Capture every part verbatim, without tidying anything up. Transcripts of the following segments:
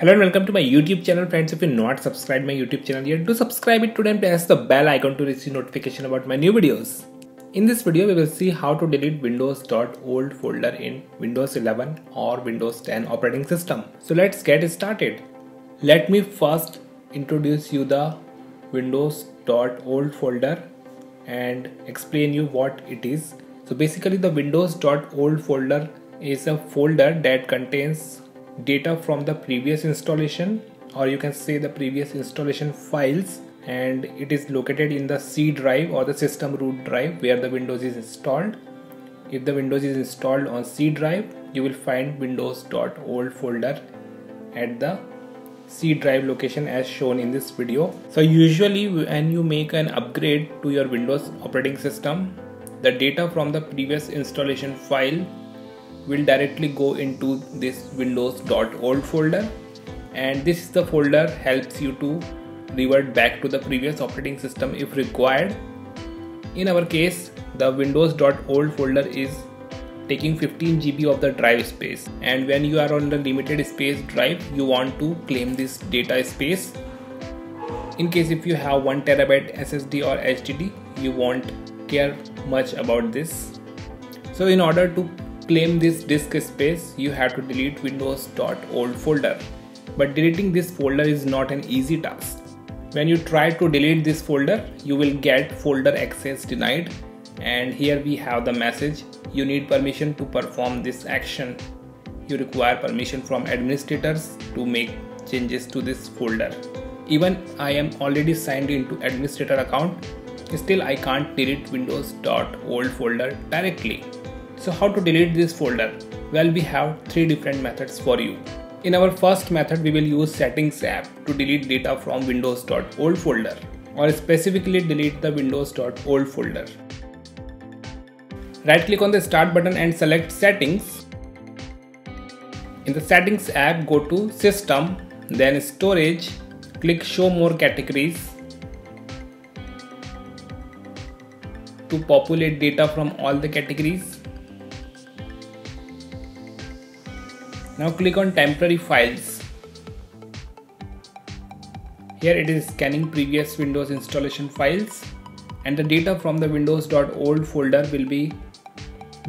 Hello and welcome to my YouTube channel, friends. If you're not subscribed my YouTube channel yet, do subscribe it today and press the bell icon to receive notification about my new videos. In this video, we will see how to delete Windows.old folder in Windows eleven or Windows ten operating system. So let's get started. Let me first introduce you the Windows.old folder and explain you what it is. So basically, the Windows.old folder is a folder that contains data from the previous installation, or you can say the previous installation files, and it is located in the C drive or the system root drive where the Windows is installed. If the Windows is installed on C drive, you will find Windows.old folder at the C drive location as shown in this video. So usually when you make an upgrade to your Windows operating system, the data from the previous installation file will directly go into this Windows.old folder, and this is the folder helps you to revert back to the previous operating system if required. In our case, the Windows.old folder is taking fifteen G B of the drive space, and when you are on the limited space drive, you want to claim this data space. In case if you have one terabyte S S D or H D D, you won't care much about this. So in order to claim this disk space, you have to delete Windows.old folder. But deleting this folder is not an easy task. When you try to delete this folder, you will get folder access denied, and here we have the message: you need permission to perform this action. You require permission from administrators to make changes to this folder. Even I am already signed into administrator account, still I can't delete Windows.old folder directly. So how to delete this folder? Well, we have three different methods for you. In our first method, we will use settings app to delete data from Windows.old folder, or specifically delete the Windows.old folder. Right click on the start button and select settings. In the settings app, go to system, then storage, click show more categories to populate data from all the categories. Now click on temporary files. Here it is scanning previous Windows installation files, and the data from the Windows.old folder will be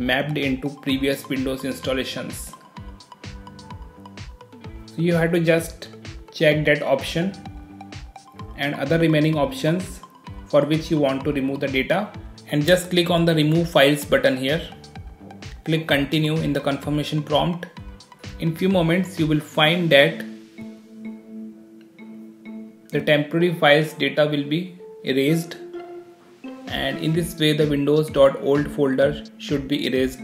mapped into previous Windows installations. So you have to just check that option and other remaining options for which you want to remove the data, and just click on the remove files button here. Click continue in the confirmation prompt. In few moments, you will find that the temporary files data will be erased, and in this way the Windows.old folder should be erased.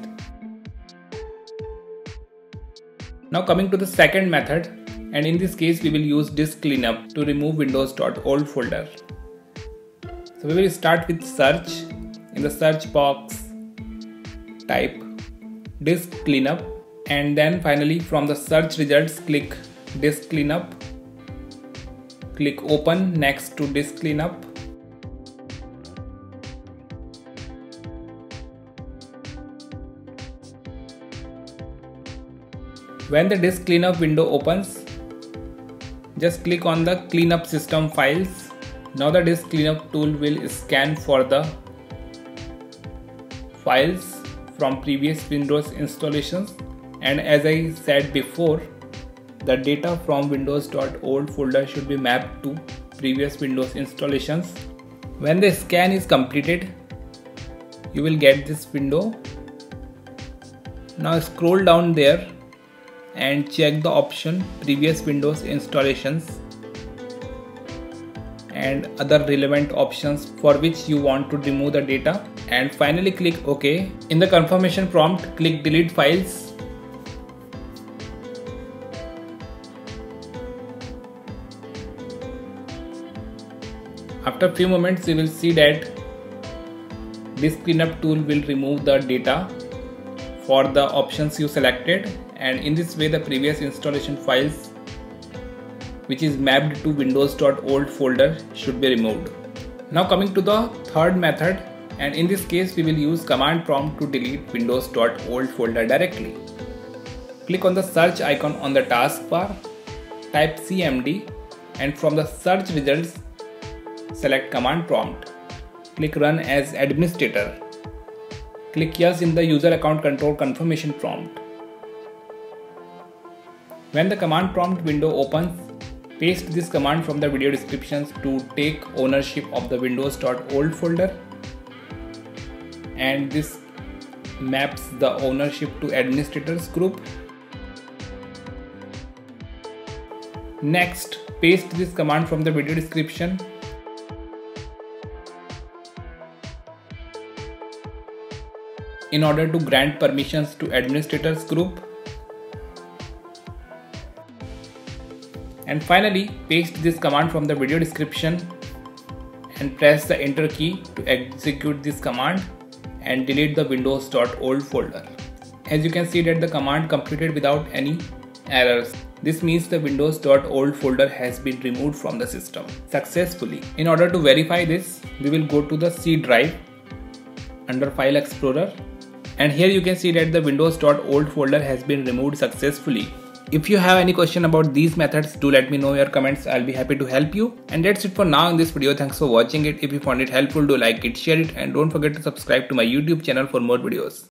Now coming to the second method, and in this case we will use disk cleanup to remove Windows.old folder. So we will start with search. In the search box, type disk cleanup, and then finally from the search results, click disk cleanup, click open next to disk cleanup. When the disk cleanup window opens, just click on the cleanup system files. Now the disk cleanup tool will scan for the files from previous Windows installations. And as I said before, the data from Windows.old folder should be mapped to previous Windows installations. When the scan is completed, you will get this window. Now scroll down there and check the option previous Windows installations and other relevant options for which you want to remove the data, and finally click OK. In the confirmation prompt, click delete files. After few moments, you will see that this cleanup tool will remove the data for the options you selected, and in this way the previous installation files which is mapped to Windows.old folder should be removed. Now coming to the third method, and in this case we will use command prompt to delete Windows.old folder directly. Click on the search icon on the taskbar, type C M D and from the search results, select Command Prompt. Click Run as Administrator. Click Yes in the User Account Control Confirmation prompt. When the Command Prompt window opens, paste this command from the video descriptions to take ownership of the Windows dot old folder, and this maps the ownership to administrators group. Next, paste this command from the video description. In order to grant permissions to administrators group. And finally, paste this command from the video description and press the Enter key to execute this command and delete the Windows dot old folder. As you can see that the command completed without any errors. This means the Windows dot old folder has been removed from the system successfully. In order to verify this, we will go to the C drive under File Explorer, and here you can see that the Windows dot old folder has been removed successfully. If you have any question about these methods, do let me know in your comments. I'll be happy to help you. And that's it for now in this video. Thanks for watching it. If you found it helpful, do like it, share it, and don't forget to subscribe to my YouTube channel for more videos.